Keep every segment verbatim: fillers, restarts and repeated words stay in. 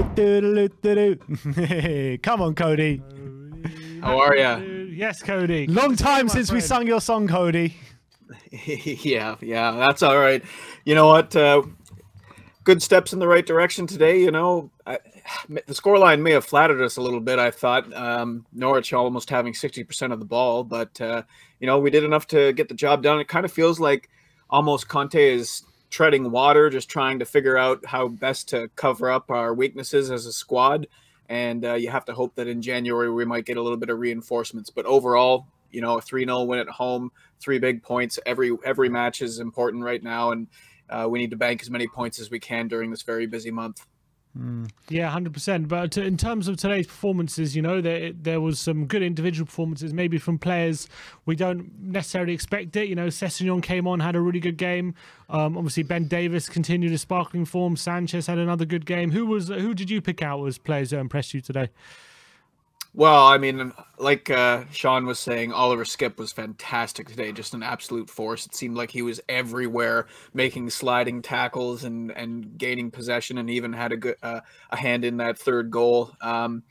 Come on, Cody. How are you? Yes, Cody. Long time since we sung your song, Cody. yeah, yeah, that's all right. You know what? Uh, good steps in the right direction today. You know, I, the scoreline may have flattered us a little bit, I thought. Um, Norwich almost having sixty percent of the ball. But, uh, you know, we did enough to get the job done. It kind of feels like almost Conte is treading water, just trying to figure out how best to cover up our weaknesses as a squad. And uh, you have to hope that in January we might get a little bit of reinforcements. But overall, you know, a three nil win at home, three big points. Every every match is important right now, and uh, we need to bank as many points as we can during this very busy month. Mm. Yeah, one hundred percent. But in terms of today's performances, you know, there there was some good individual performances, maybe from players we don't necessarily expect it. You know, Sessegnon came on, had a really good game. Um, obviously, Ben Davies continued his sparkling form. Sanchez had another good game. Who was who did you pick out as players that impressed you today? Well, I mean, like uh, Sean was saying, Oliver Skipp was fantastic today, just an absolute force. It seemed like he was everywhere, making sliding tackles and, and gaining possession, and even had a good uh, a hand in that third goal. Um,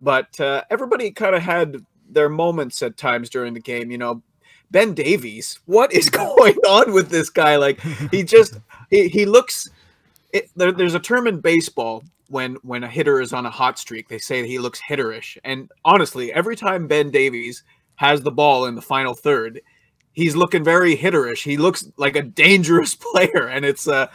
but uh, everybody kind of had their moments at times during the game. You know, Ben Davies, what is going on with this guy? Like, he just he, he looks it, there, there's a term in baseball. When, when a hitter is on a hot streak, they say that he looks hitterish. And honestly, every time Ben Davies has the ball in the final third, he's looking very hitterish. He looks like a dangerous player. And it's uh,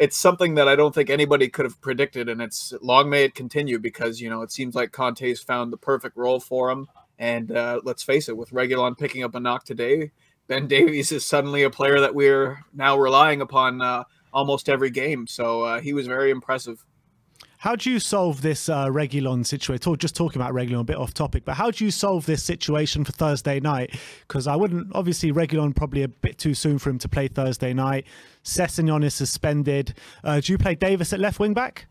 it's something that I don't think anybody could have predicted. And it's long may it continue because, you know, it seems like Conte's found the perfect role for him. And uh, let's face it, with Reguilon picking up a knock today, Ben Davies is suddenly a player that we're now relying upon uh, almost every game. So uh, he was very impressive. How do you solve this uh, Reguilon situation? Just talking about Reguilon, a bit off topic, but how do you solve this situation for Thursday night? Because I wouldn't, obviously, Reguilon probably a bit too soon for him to play Thursday night. Sessegnon is suspended. Uh, do you play Davies at left wing back?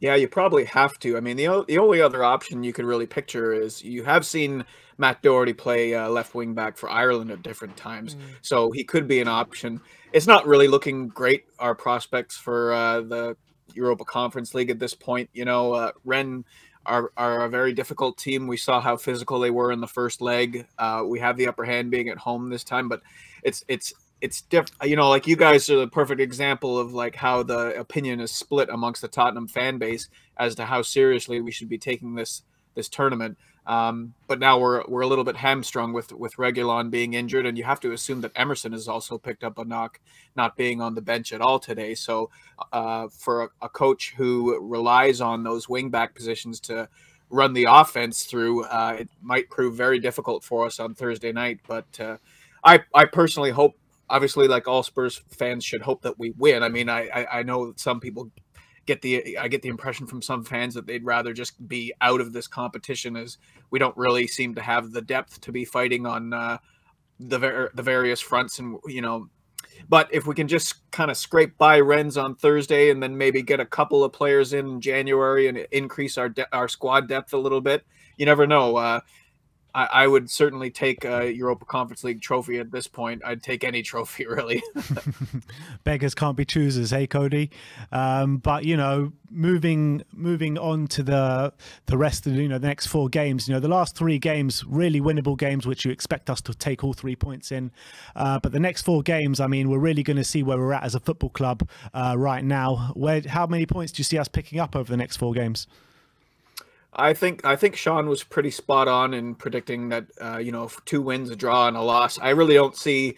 Yeah, you probably have to. I mean, the, the only other option you could really picture is you have seen Matt Doherty play uh, left wing back for Ireland at different times. Mm. So he could be an option. It's not really looking great, our prospects for uh, the Europa Conference League at this point. You know, uh, Rennes are, are a very difficult team. We saw how physical they were in the first leg. Uh, we have the upper hand being at home this time, but it's it's it's diff you know, like you guys are the perfect example of like how the opinion is split amongst the Tottenham fan base as to how seriously we should be taking this this tournament. Um, but now we're we're a little bit hamstrung with with Reguilon being injured, and you have to assume that Emerson has also picked up a knock, not being on the bench at all today. So uh, for a, a coach who relies on those wing back positions to run the offense through, uh, it might prove very difficult for us on Thursday night. But uh, I I personally hope, obviously, like all Spurs fans should hope that we win. I mean, I I, I know some people. Get the I get the impression from some fans that they'd rather just be out of this competition, as we don't really seem to have the depth to be fighting on uh, the ver the various fronts, and you know. But if we can just kind of scrape by Rennes on Thursday, and then maybe get a couple of players in January and increase our de our squad depth a little bit, you never know. Uh, I, I would certainly take a Europa Conference League trophy at this point. I'd take any trophy, really. Beggars can't be choosers, hey, Cody? Um, but, you know, moving moving on to the the rest of, you know, the next four games, you know, the last three games, really winnable games, which you expect us to take all three points in. Uh, but the next four games, I mean, we're really going to see where we're at as a football club uh, right now. Where, how many points do you see us picking up over the next four games? I think I think Sean was pretty spot on in predicting that uh, you know, two wins, a draw, and a loss. I really don't see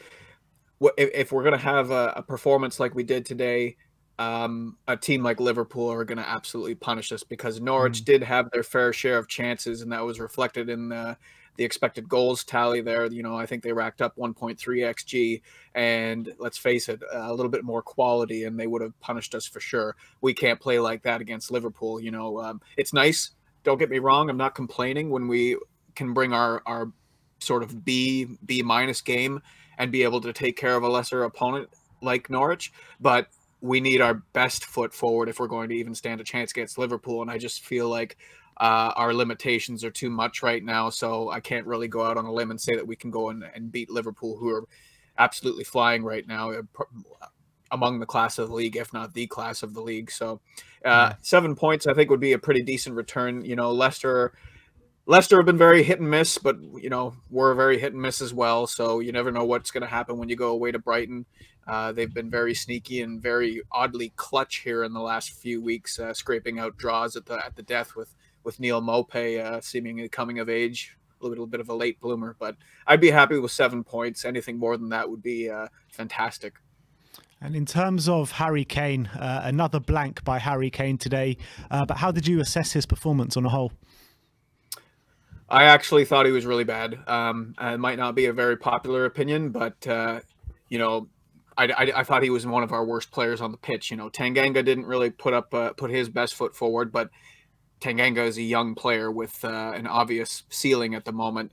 what, if, if we're going to have a, a performance like we did today. Um, a team like Liverpool are going to absolutely punish us, because Norwich mm. did have their fair share of chances, and that was reflected in the the expected goals tally there. You know, I think they racked up one point three X G, and let's face it, a little bit more quality, and they would have punished us for sure. We can't play like that against Liverpool. You know, um, it's nice. Don't get me wrong, I'm not complaining when we can bring our, our sort of B, B minus game and be able to take care of a lesser opponent like Norwich, but we need our best foot forward if we're going to even stand a chance against Liverpool, and I just feel like uh, our limitations are too much right now, so I can't really go out on a limb and say that we can go and, and beat Liverpool, who are absolutely flying right now. among the class of the league, if not the class of the league. So uh, yeah. seven points, I think, would be a pretty decent return. You know, Leicester, Leicester have been very hit and miss, but, you know, we're very hit and miss as well. So you never know what's going to happen when you go away to Brighton. Uh, they've been very sneaky and very oddly clutch here in the last few weeks, uh, scraping out draws at the at the death with, with Neil Mopay uh, seemingly coming of age. A little bit of a late bloomer, but I'd be happy with seven points. Anything more than that would be uh, fantastic. And in terms of Harry Kane, uh, another blank by Harry Kane today. Uh, but how did you assess his performance on a whole? I actually thought he was really bad. Um, it might not be a very popular opinion, but, uh, you know, I, I, I thought he was one of our worst players on the pitch. You know, Tanganga didn't really put up uh, put his best foot forward, but Tanganga is a young player with uh, an obvious ceiling at the moment.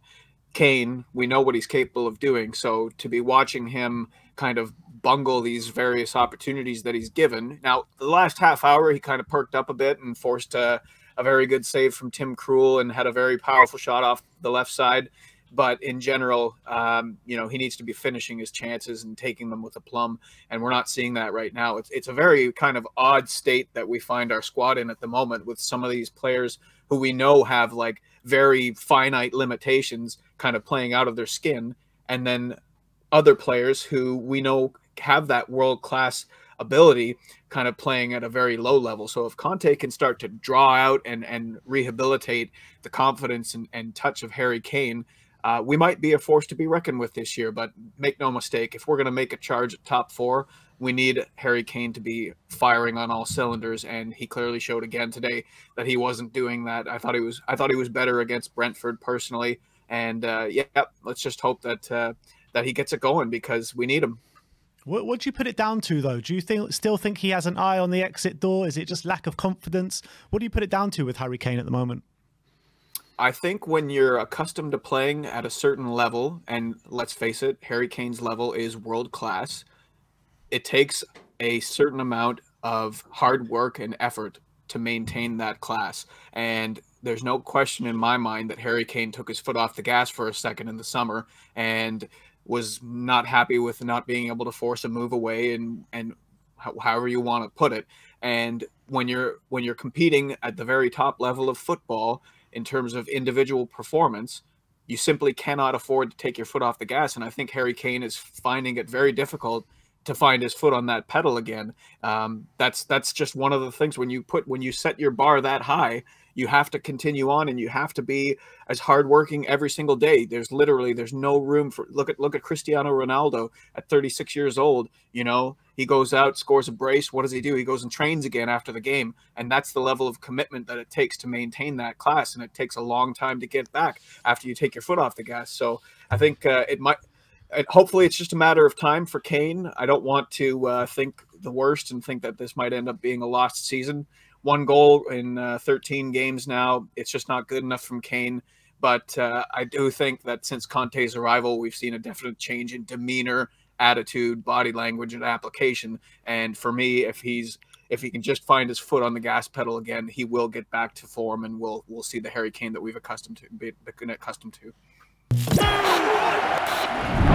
Kane, we know what he's capable of doing, so to be watching him kind of bungle these various opportunities that he's given. Now, the last half hour, he kind of perked up a bit and forced a, a very good save from Tim Krul and had a very powerful shot off the left side. But in general, um, you know, he needs to be finishing his chances and taking them with a plum, and we're not seeing that right now. It's, it's a very kind of odd state that we find our squad in at the moment, with some of these players who we know have like very finite limitations kind of playing out of their skin, and then other players who we know have that world-class ability kind of playing at a very low level. So if Conte can start to draw out and, and rehabilitate the confidence and, and touch of Harry Kane, Uh, we might be a force to be reckoned with this year, but make no mistake, if we're going to make a charge at top four, we need Harry Kane to be firing on all cylinders, and he clearly showed again today that he wasn't doing that. I thought he was. I thought he was better against Brentford personally, and uh, yeah, let's just hope that uh, that he gets it going, because we need him. What, what do you put it down to, though? Do you think, still think he has an eye on the exit door? Is it just lack of confidence? What do you put it down to with Harry Kane at the moment? I think when you're accustomed to playing at a certain level, and let's face it, Harry Kane's level is world class, it takes a certain amount of hard work and effort to maintain that class. And there's no question in my mind that Harry Kane took his foot off the gas for a second in the summer and was not happy with not being able to force a move away, and, and however you want to put it. And when you're, when you're competing at the very top level of football, in terms of individual performance, you simply cannot afford to take your foot off the gas. And I think Harry Kane is finding it very difficult to find his foot on that pedal again. Um, that's that's just one of the things. When you put when you set your bar that high, you have to continue on, and you have to be as hardworking every single day. There's literally there's no room for look at look at Cristiano Ronaldo at thirty-six years old. You know, he goes out, scores a brace. What does he do? He goes and trains again after the game, and that's the level of commitment that it takes to maintain that class, and it takes a long time to get back after you take your foot off the gas. So I think uh, it might. And hopefully it's just a matter of time for Kane. I don't want to uh, think the worst and think that this might end up being a lost season. One goal in uh, thirteen games now. It's just not good enough from Kane. But uh, I do think that since Conte's arrival, we've seen a definite change in demeanor, attitude, body language, and application. And for me, if he's if he can just find his foot on the gas pedal again, he will get back to form, and we'll we'll see the Harry Kane that we've accustomed to been accustomed to.